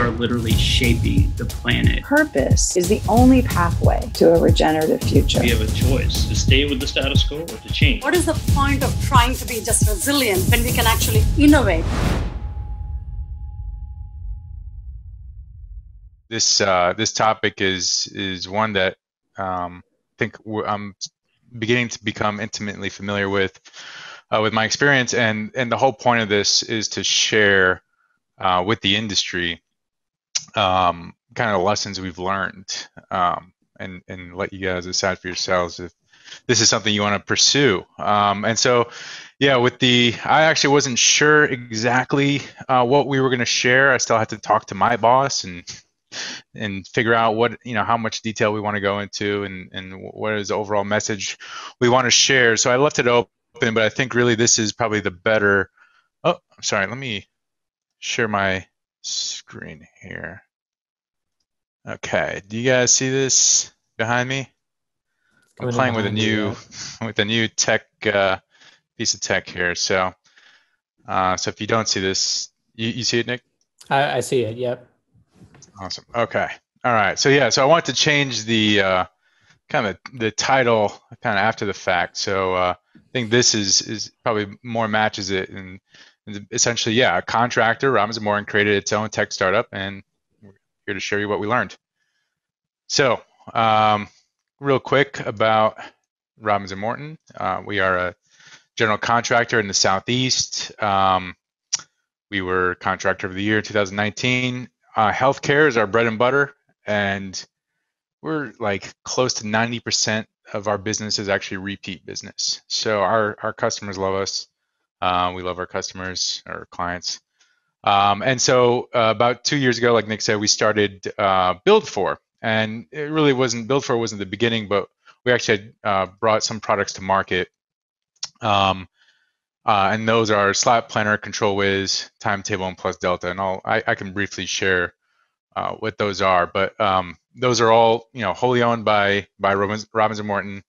are literally shaping the planet. Purpose is the only pathway to a regenerative future. We have a choice to stay with the status quo or to change. What is the point of trying to be just resilient when we can actually innovate? This topic is one that I think I'm beginning to become intimately familiar with my experience, and the whole point of this is to share with the industry kind of lessons we've learned, and let you guys decide for yourselves if this is something you want to pursue. And so, yeah, I actually wasn't sure exactly what we were going to share. I still had to talk to my boss and figure out what, how much detail we want to go into and what is the overall message we want to share. So I left it open, but I think really this is probably the better. Oh, I'm sorry. Let me share my screen here. Okay. Do you guys see this behind me? I'm playing with a new tech piece of tech here. So, so if you don't see this, you see it, Nick? I see it. Yep. Awesome. Okay. All right. So yeah. So I want to change the kind of the title kind of after the fact. So I think this is probably more matches it, and essentially, yeah, a contractor, Robinson Morgan, created its own tech startup, and we're here to show you what we learned. So real quick about Robinson Morton. We are a general contractor in the Southeast. We were Contractor of the Year 2019. Healthcare is our bread and butter, and we're like close to 90% of our business is actually repeat business. So our customers love us. We love our customers, our clients. And so about 2 years ago, like Nick said, we started Buildforce, and it really wasn't, Buildforce wasn't the beginning, but we actually had, brought some products to market. And those are Slate Planner, Control Wiz, Timetable, and Plus Delta. And I can briefly share what those are, but those are all wholly owned by Robinson Morton.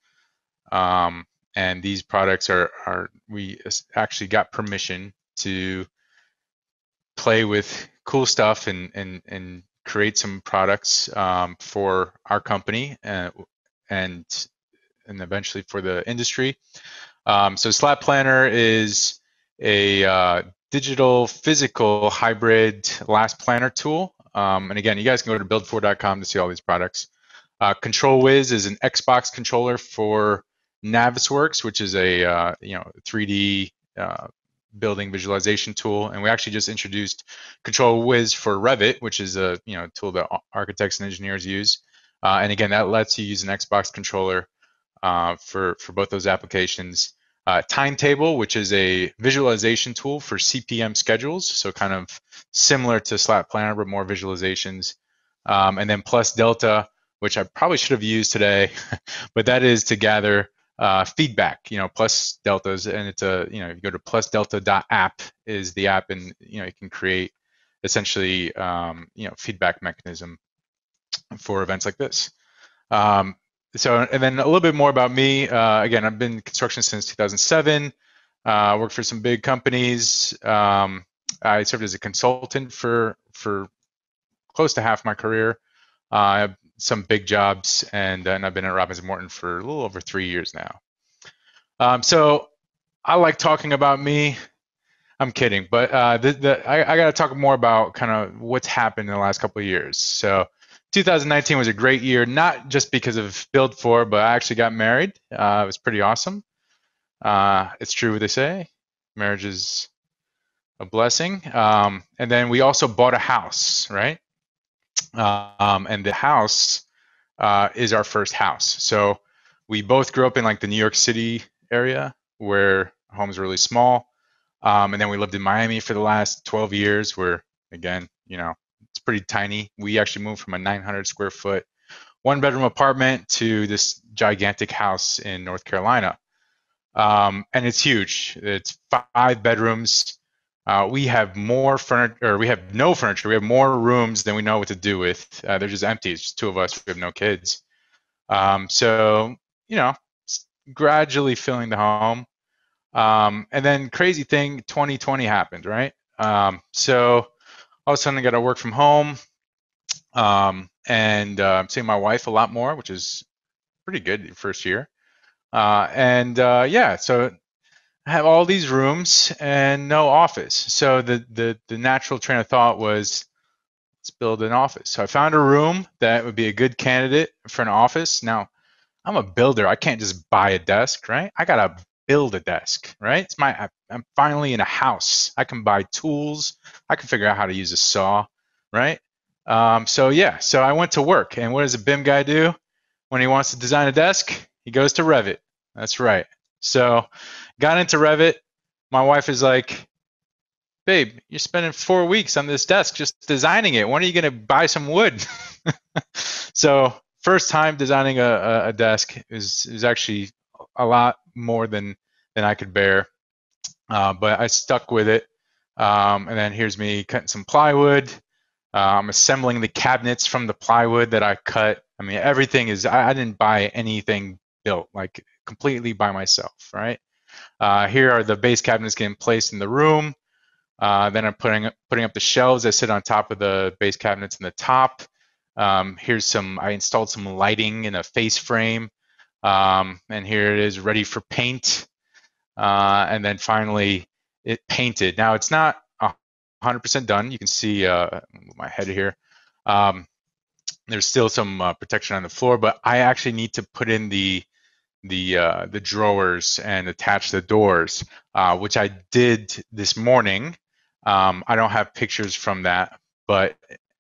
And these products we actually got permission to play with cool stuff and create some products for our company and eventually for the industry. So Slate Planner is a digital physical hybrid last planner tool. And again, you guys can go to buildforce.com to see all these products. Control Wiz is an Xbox controller for Navisworks, which is a 3D building visualization tool. And we actually just introduced Control Wiz for Revit, which is a tool that architects and engineers use. And again, that lets you use an Xbox controller for both those applications. Timetable, which is a visualization tool for CPM schedules, so kind of similar to Slate Planner, but more visualizations. And then Plus Delta, which I probably should have used today, but that is to gather feedback, Plus Deltas, and it's a, if you go to plusdelta.app is the app, and you can create essentially feedback mechanism for events like this. So, and then a little bit more about me. Again, I've been in construction since 2007. Worked for some big companies. I served as a consultant for close to half my career. I have some big jobs, and I've been at Robinson Morton for a little over 3 years now. So I like talking about me. I'm kidding, but I got to talk more about kind of what's happened in the last couple of years. So 2019 was a great year, not just because of Buildforce, but I actually got married. It was pretty awesome. It's true what they say. Marriage is a blessing. And then we also bought a house, right? And the house is our first house. So we both grew up in like the New York City area where homes are really small. And then we lived in Miami for the last 12 years where, again, it's pretty tiny. We actually moved from a 900 square foot one-bedroom apartment to this gigantic house in North Carolina. And it's huge. It's 5 bedrooms. We have more furniture, or we have no furniture. We have more rooms than we know what to do with. They're just empty. It's just 2 of us. We have no kids. So, gradually filling the home. And then crazy thing, 2020 happened, right? So all of a sudden I got to work from home, and I'm seeing my wife a lot more, which is pretty good the first year. Yeah, so I have all these rooms and no office. So the natural train of thought was, let's build an office. So I found a room that would be a good candidate for an office. Now, I'm a builder. I can't just buy a desk, right? I gotta build a desk, right? It's my, I'm finally in a house. I can buy tools. I can figure out how to use a saw, right? So yeah, so I went to work. And what does a BIM guy do when he wants to design a desk? He goes to Revit. That's right. So got into Revit. My wife is like, babe, you're spending 4 weeks on this desk just designing it. When are you going to buy some wood? So first time designing a desk is actually a lot more than I could bear. But I stuck with it. And then here's me cutting some plywood. I'm assembling the cabinets from the plywood that I cut. I mean, everything is, I didn't buy anything built, like completely by myself, right? Here are the base cabinets getting placed in the room. Then I'm putting up the shelves that sit on top of the base cabinets in the top. Here's some, I installed some lighting in a face frame. And here it is ready for paint. And then finally it painted. Now it's not 100% done. You can see my head here. There's still some protection on the floor, but I actually need to put in the drawers and attach the doors, which I did this morning. I don't have pictures from that, but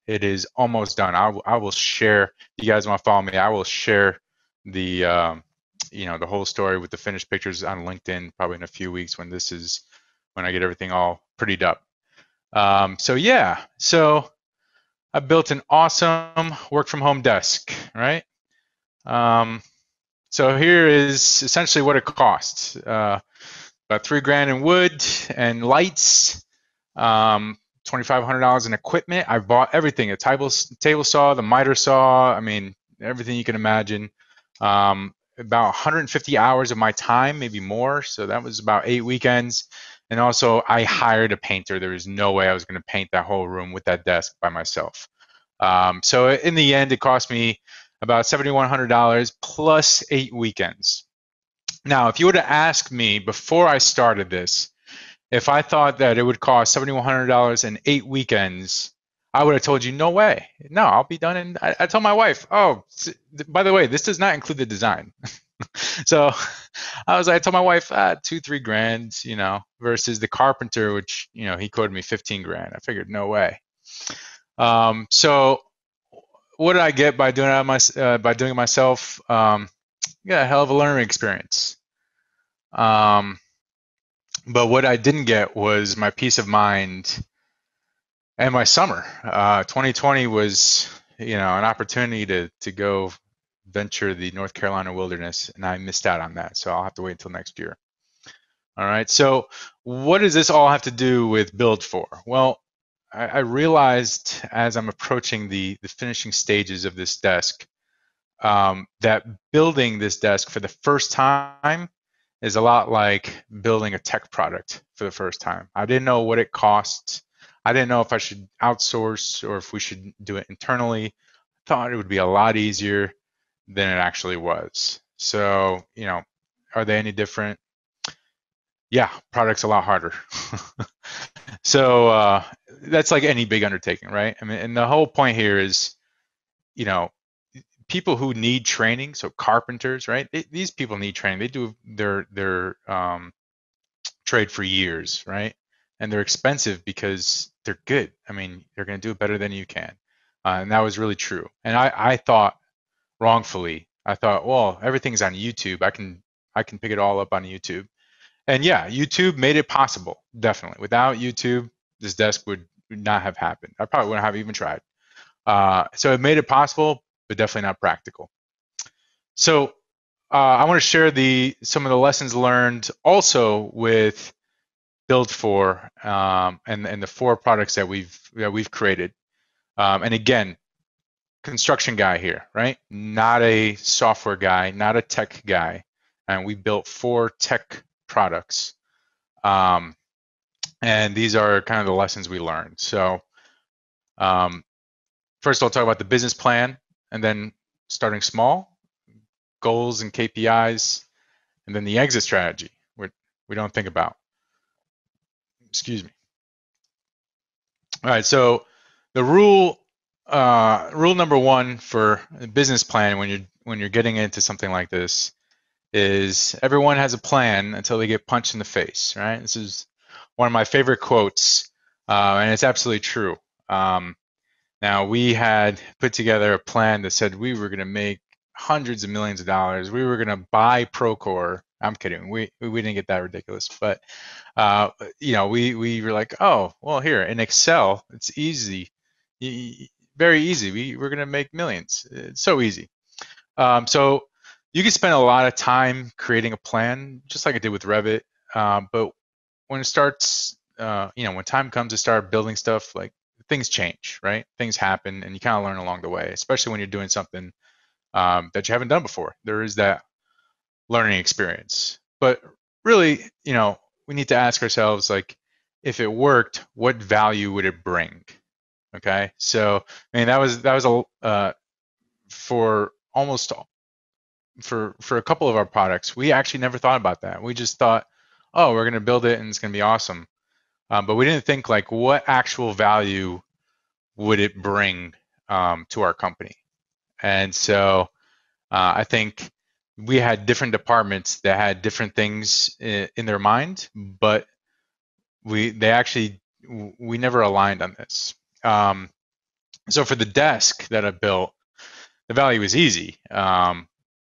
it is almost done. I will share. You guys want to follow me? I will share the you know, the whole story with the finished pictures on LinkedIn probably in a few weeks when this is, when I get everything all prettied up. So yeah, so I built an awesome work from home desk, right? So here is essentially what it costs. About $3,000 in wood and lights, $2,500 in equipment. I bought everything, a table saw, the miter saw, I mean, everything you can imagine. About 150 hours of my time, maybe more. So that was about 8 weekends. And also I hired a painter. There was no way I was gonna paint that whole room with that desk by myself. So in the end, it cost me about $7,100 plus 8 weekends. Now, if you were to ask me before I started this, if I thought that it would cost $7,100 and 8 weekends, I would have told you, no way. No, I'll be done. And I told my wife, oh, by the way, this does not include the design. So I told my wife, $2,000-3,000, you know, versus the carpenter, which, you know, he quoted me $15,000. I figured, no way. So what did I get by doing it myself? Yeah, a hell of a learning experience. But what I didn't get was my peace of mind and my summer. 2020 was, you know, an opportunity to go venture the North Carolina wilderness, and I missed out on that, so I'll have to wait until next year. All right, so what does this all have to do with Build For? Well, I realized as I'm approaching the finishing stages of this desk, that building this desk for the first time is a lot like building a tech product for the first time. I didn't know what it costs. I didn't know if I should outsource or if we should do it internally. I thought it would be a lot easier than it actually was. So, you know, are they any different? Yeah, product's a lot harder. So that's like any big undertaking, right? I mean, and the whole point here is, you know, people who need training, so carpenters, right? These people need training. They do their trade for years, right? And they're expensive because they're good. I mean, they're gonna do it better than you can. And that was really true. And I thought, wrongfully, I thought, well, everything's on YouTube. I can pick it all up on YouTube. And yeah, YouTube made it possible, definitely. Without YouTube, this desk would not have happened. I probably wouldn't have even tried. So it made it possible, but definitely not practical. So I want to share some of the lessons learned also with Build For and the 4 products that we've created. And again, construction guy here, right? Not a software guy, not a tech guy, and we built 4 tech products. And these are kind of the lessons we learned. So First, I'll talk about the business plan, and then starting small, goals and KPIs, and then the exit strategy, which we don't think about. Excuse me. All right, so the rule number one for a business plan when you're getting into something like this is everyone has a plan until they get punched in the face, right? This is one of my favorite quotes, and it's absolutely true. Now, we had put together a plan that said we were going to make hundreds of millions of dollars. We were going to buy Procore. I'm kidding. We didn't get that ridiculous, but you know, we were like, oh, well, here in Excel, it's easy, very easy. We're going to make millions. It's so easy. So you can spend a lot of time creating a plan, just like I did with Revit. But when it starts, you know, when time comes to start building stuff, like things change, right? Things happen, and you kind of learn along the way, especially when you're doing something that you haven't done before. There is that learning experience. But really, you know, we need to ask ourselves, like, if it worked, what value would it bring? Okay, so I mean, that was a for a couple of our products, we actually never thought about that. We just thought, oh, we're going to build it and it's going to be awesome. But we didn't think, like, what actual value would it bring to our company? And so I think we had different departments that had different things in their mind, but we never aligned on this. So for the desk that I built, the value is easy.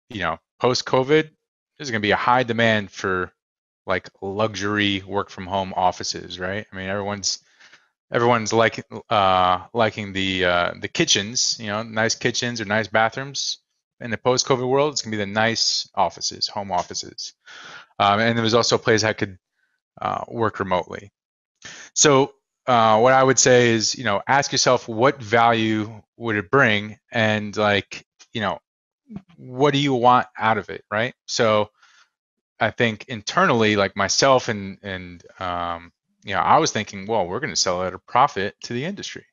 You know, post-COVID, there's going to be a high demand for like luxury work from home offices, right? I mean, everyone's liking the kitchens, you know, nice kitchens or nice bathrooms. In the post-COVID world, it's going to be the nice offices, home offices. And there was also a place I could work remotely. So what I would say is, you know, ask yourself, what value would it bring? And, like, you know, what do you want out of it, right? So I think internally, like myself and you know, I was thinking, well, we're going to sell at a profit to the industry.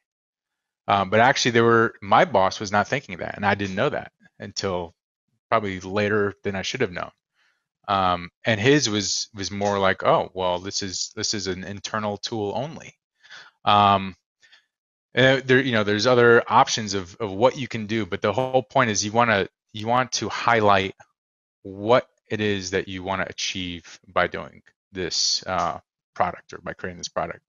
But actually my boss was not thinking that, and I didn't know that until probably later than I should have known. And his was more like, oh, well, this is an internal tool only. And there, you know, there's other options of what you can do, but the whole point is you want to highlight what it is that you want to achieve by doing this product, or by creating this product.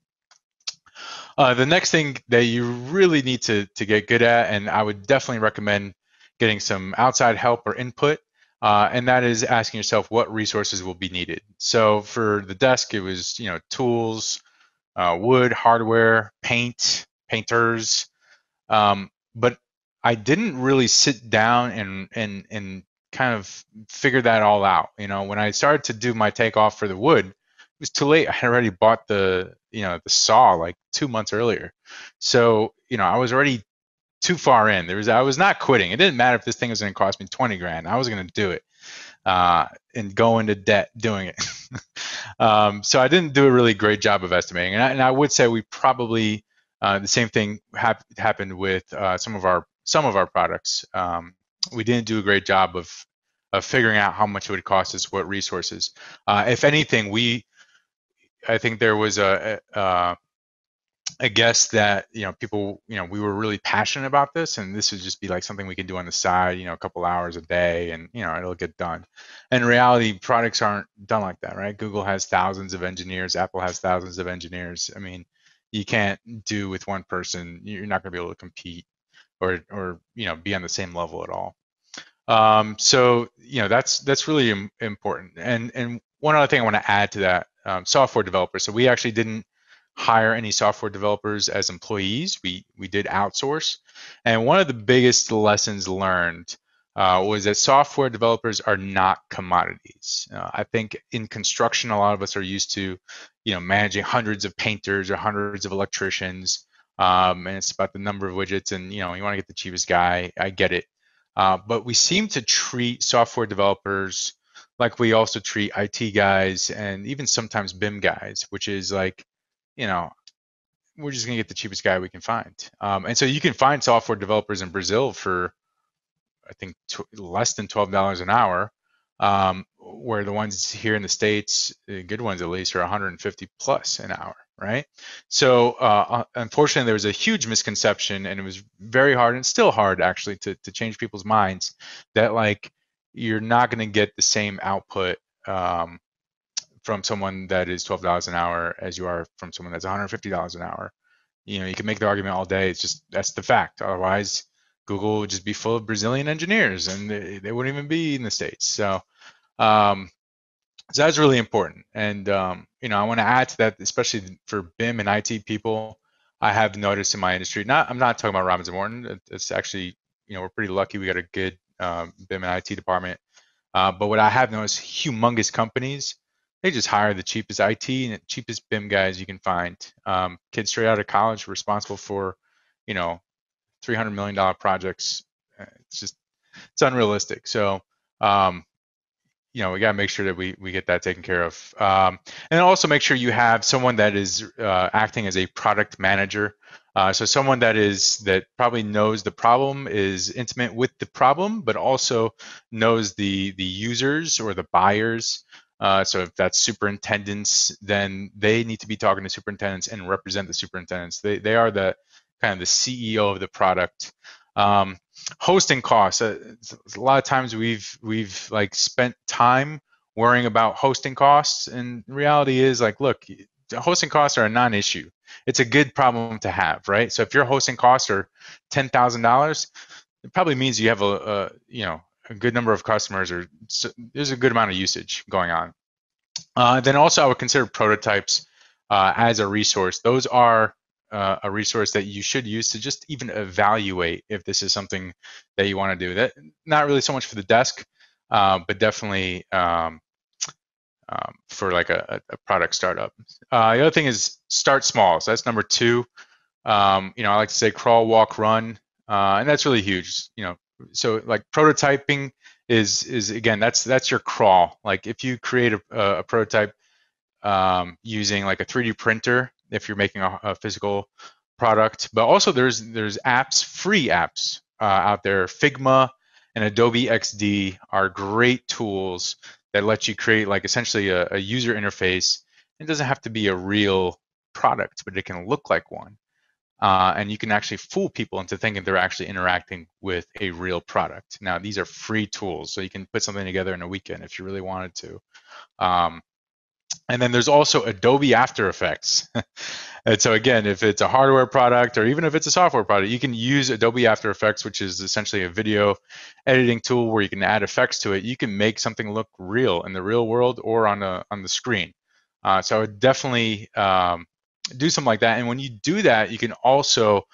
The next thing that you really need to get good at, and I would definitely recommend getting some outside help or input, and that is asking yourself what resources will be needed. So for the desk, it was, you know, tools, wood, hardware, paint, painters, but I didn't really sit down and kind of figure that all out. You know, when I started to do my takeoff for the wood, it was too late. I had already bought the saw like 2 months earlier. So, you know, I was already too far in. I was not quitting. It didn't matter if this thing was going to cost me 20 grand. I was going to do it and go into debt doing it. So I didn't do a really great job of estimating. And I would say we probably the same thing happened with some of our products. We didn't do a great job of figuring out how much it would cost us, what resources. If anything, I think there was a guess that, you know, people, you know, we were really passionate about this, and this would just be like something we could do on the side, you know, a couple hours a day, and, you know, it'll get done. In reality, products aren't done like that, right? Google has thousands of engineers. Apple has thousands of engineers. I mean, you can't do with one person. You're not going to be able to compete or you know, be on the same level at all. So, you know, that's really important. And one other thing I want to add to that, software developers. So we actually didn't hire any software developers as employees. We did outsource. And one of the biggest lessons learned was that software developers are not commodities. I think in construction, a lot of us are used to, you know, managing hundreds of painters or hundreds of electricians. And it's about the number of widgets, and, you know, you want to get the cheapest guy. I get it. But we seem to treat software developers like we also treat IT guys and even sometimes BIM guys, which is like, you know, we're just going to get the cheapest guy we can find. And so you can find software developers in Brazil for, I think, less than $12 an hour, where the ones here in the States, the good ones at least, are 150 plus an hour, right? So unfortunately, there was a huge misconception, and it was very hard and still hard, actually, to change people's minds that, like, you're not going to get the same output from someone that is $12 an hour as you are from someone that's $150 an hour. You know, you can make the argument all day. It's just, that's the fact. Otherwise, Google would just be full of Brazilian engineers, and they wouldn't even be in the States. So, so that's really important. And, you know, I want to add to that, especially for BIM and IT people, I have noticed in my industry, I'm not talking about Robinson Morton. It's actually, you know, we're pretty lucky. We got a good BIM and IT department. But what I have noticed, humongous companies, they just hire the cheapest IT and the cheapest BIM guys you can find. Kids straight out of college, responsible for, you know, $300 million projects. It's just, it's unrealistic. So, you know, we got to make sure that we get that taken care of. And also make sure you have someone that is acting as a product manager. So someone that probably knows the problem, is intimate with the problem, but also knows the users or the buyers. So if that's superintendents, then they need to be talking to superintendents and represent the superintendents. They are the kind of the CEO of the product. Hosting costs. A lot of times we've like spent time worrying about hosting costs, and reality is, like, look, hosting costs are a non-issue. It's a good problem to have, right? So if your hosting costs are $10,000, it probably means you have a you know, a good number of customers, or there's a good amount of usage going on. Then also I would consider prototypes as a resource. Those are a resource that you should use to just even evaluate if this is something that you want to do. That not really so much for the desk, but definitely for like a product startup. The other thing is start small. So that's number two. You know, I like to say crawl, walk, run, and that's really huge. You know, so like prototyping is again, that's your crawl. Like if you create a prototype using like a 3D printer, if you're making a physical product, but also there's apps, free apps out there. Figma and Adobe XD are great tools that let you create like essentially a user interface. It doesn't have to be a real product, but it can look like one. And you can actually fool people into thinking they're actually interacting with a real product. Now, these are free tools, so you can put something together in a weekend if you really wanted to. And then there's also Adobe After Effects. And so again, if it's a hardware product or even if it's a software product, you can use Adobe After Effects, which is essentially a video editing tool where you can add effects to it. You can make something look real in the real world or on the screen. So I would definitely... do something like that. And when you do that, you can also,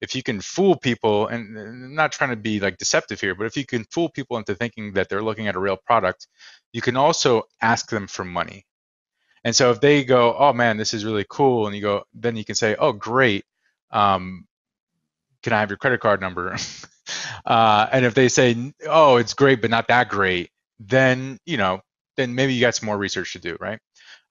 if you can fool people, and I'm not trying to be like deceptive here, but if you can fool people into thinking that they're looking at a real product, you can also ask them for money. And so if they go, oh man, this is really cool, and you go, then you can say, oh great, can I have your credit card number? And if they say, oh, it's great, but not that great, then, you know, then maybe you got some more research to do, right?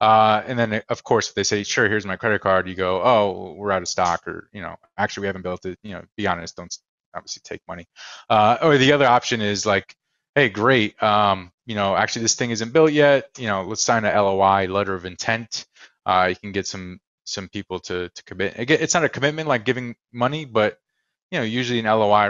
And then, of course, if they say, sure, here's my credit card, you go, oh, we're out of stock, or, you know, actually, we haven't built it, you know, be honest, don't obviously take money. Or the other option is like, hey, great, you know, actually, this thing isn't built yet, you know, let's sign a LOI, letter of intent. You can get some people to commit. Again, it's not a commitment like giving money, but, you know, usually an LOI,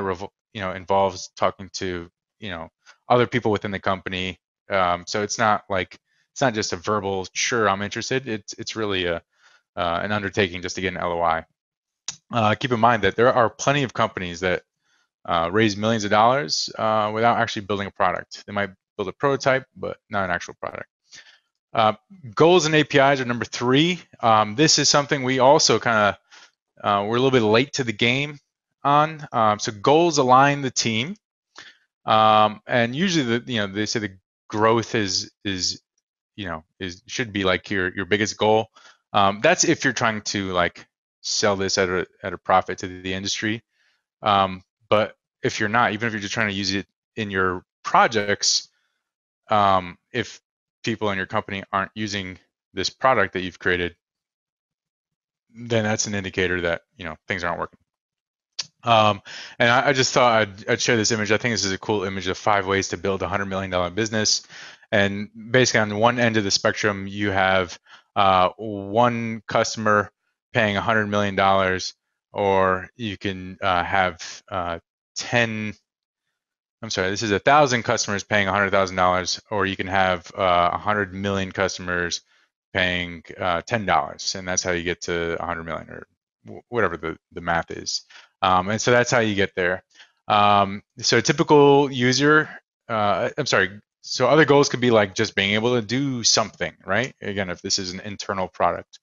you know, involves talking to, you know, other people within the company. So it's not like, it's not just a verbal, sure, I'm interested. It's really an undertaking just to get an LOI. Keep in mind that there are plenty of companies that raise millions of dollars without actually building a product. They might build a prototype, but not an actual product. Goals and APIs are number three. This is something we also kind of, we're a little bit late to the game on. So goals align the team. And usually, you know, they say the growth is you know, should be like your biggest goal. That's if you're trying to like sell this at a profit to the industry. But if you're not, even if you're just trying to use it in your projects, if people in your company aren't using this product that you've created, then that's an indicator that, you know, things aren't working. And I just thought I'd share this image. I think this is a cool image of 5 ways to build a $100 million business. And basically on one end of the spectrum, you have one customer paying $100 million, or you can have 1,000 customers paying $100,000, or you can have 100 million customers paying $10. And that's how you get to 100 million or whatever the math is. And so that's how you get there. So a typical user, so other goals could be like just being able to do something, right? Again, if this is an internal product,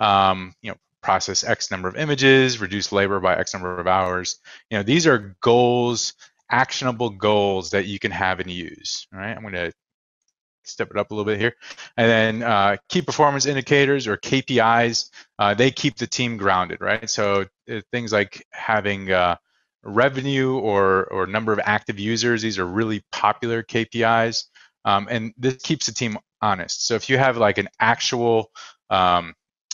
you know, process X number of images, reduce labor by X number of hours. You know, these are goals, actionable goals that you can have and use, all right? I'm gonna step it up a little bit here. And then key performance indicators or KPIs, they keep the team grounded, right? So things like having revenue or number of active users, these are really popular KPIs. And this keeps the team honest. So if you have like an actual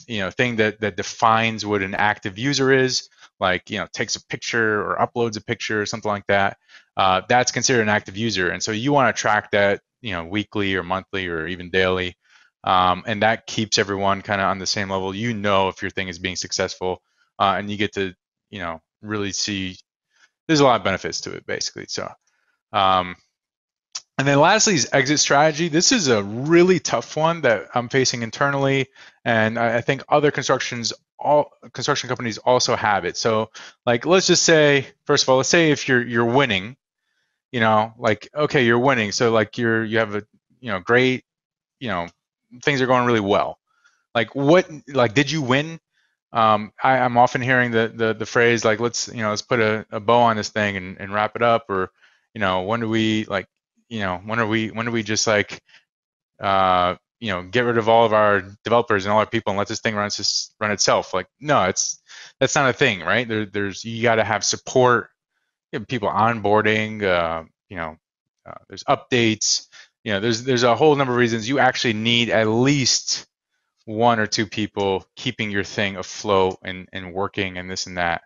you know, thing that defines what an active user is, like, you know, takes a picture or uploads a picture or something like that, that's considered an active user. And so you want to track that, you know, weekly or monthly or even daily. And that keeps everyone kind of on the same level. You know, if your thing is being successful, and you get to, you know, really see, there's a lot of benefits to it basically. So, and then lastly is exit strategy. This is a really tough one that I'm facing internally. And I think other construction companies also have it. So like, let's just say, first of all, let's say if you're winning, you know, like, okay, you're winning. So like you have a, you know, great, you know, things are going really well. Like did you win? I'm often hearing the phrase like, let's put a bow on this thing and wrap it up. Or, you know, when do we just like, you know, get rid of all of our developers and all our people and let this thing run itself? Like, no, that's not a thing, right? There's, you got to have support, you know, people onboarding, you know, there's updates, you know, there's a whole number of reasons you actually need at least 1 or 2 people keeping your thing afloat and working and this and that.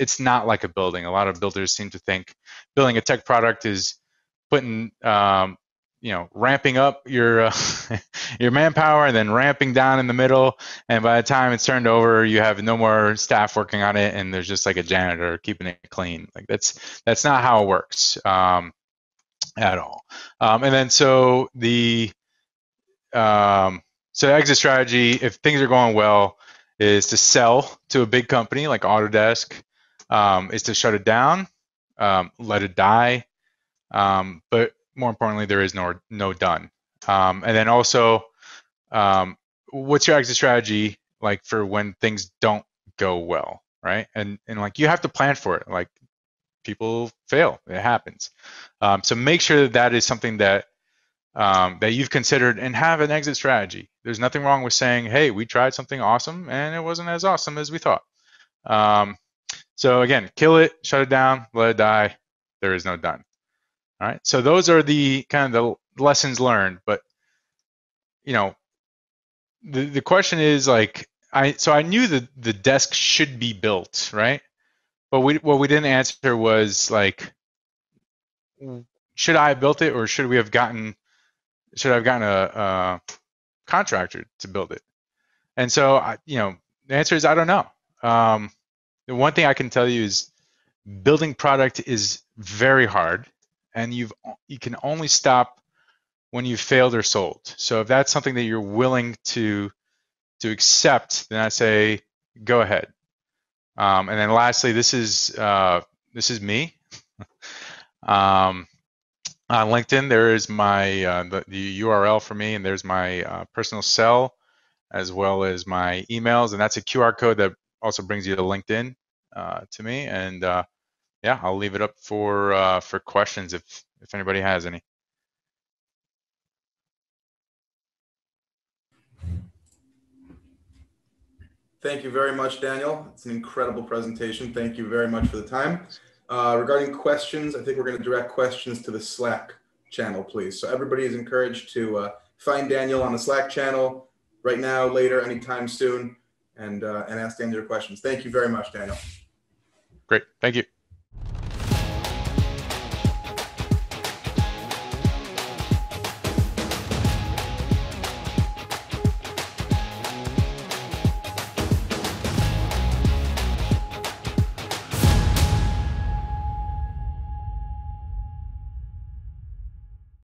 It's not like a building. A lot of builders seem to think building a tech product is putting, you know, ramping up your your manpower and then ramping down in the middle. And by the time it's turned over, you have no more staff working on it, and there's just like a janitor keeping it clean. Like that's not how it works at all. And then so the exit strategy, if things are going well, is to sell to a big company like Autodesk. Is to shut it down, let it die, but more importantly, there is no done. And then also, what's your exit strategy like for when things don't go well, right? And like you have to plan for it. Like people fail, it happens. So make sure that is something that you've considered and have an exit strategy. There's nothing wrong with saying, hey, we tried something awesome and it wasn't as awesome as we thought. So again, kill it, shut it down, let it die. There is no done. All right, so those are the kind of the lessons learned, but you know, the question is like, I knew that the desk should be built, right? But what we didn't answer was like, should I have built it, or should I have gotten a contractor to build it? And so, you know, the answer is I don't know. The one thing I can tell you is building product is very hard. And you can only stop when you've failed or sold. So if that's something that you're willing to accept, then I say go ahead. And then lastly, this is me. On LinkedIn, there is my the URL for me, and there's my personal cell, as well as my emails, and that's a QR code that also brings you to LinkedIn to me. And yeah, I'll leave it up for questions if anybody has any. Thank you very much, Daniel. It's an incredible presentation. Thank you very much for the time. Regarding questions, I think we're going to direct questions to the Slack channel, please. So everybody is encouraged to find Daniel on the Slack channel right now, later, anytime soon. and ask Daniel your questions. Thank you very much, Daniel. Great. Thank you.